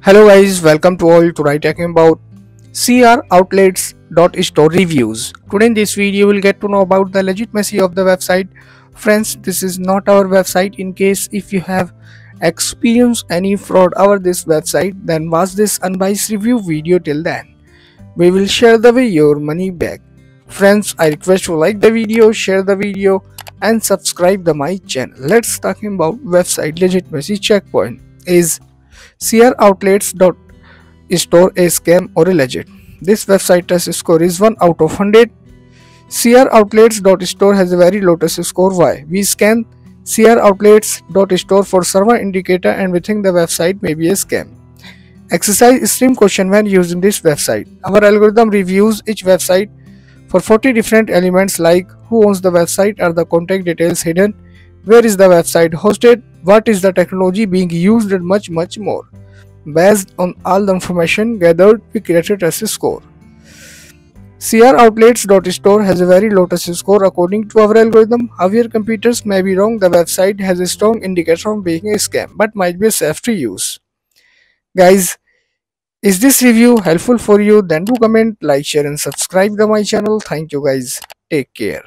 Hello guys, welcome to all. Today talking about Croutlets.store reviews. Today in this video we'll get to know about the legitimacy of the website. Friends, this is not our website. In case if you have experienced any fraud over this website, then watch this unbiased review video till then. We will share the way your money back. Friends, I request you like the video, share the video and subscribe to my channel. Let's talk about website legitimacy checkpoint. Is Croutlets.store a scam or illegit? This website test score is 1 out of 100. Croutlets.store has a very low test score. Why? We scan Croutlets.store for server indicator and we think the website may be a scam. Exercise stream question when using this website. Our algorithm reviews each website for 40 different elements like who owns the website, are the contact details hidden, where is the website hosted, what is the technology being used, and much more. Based on all the information gathered, we created a test score. Croutlets.store has a very low test score according to our algorithm. However, computers may be wrong. The website has a strong indicator of being a scam, but might be safe to use. Guys, is this review helpful for you? Then do comment, like, share and subscribe to my channel. Thank you guys. Take care.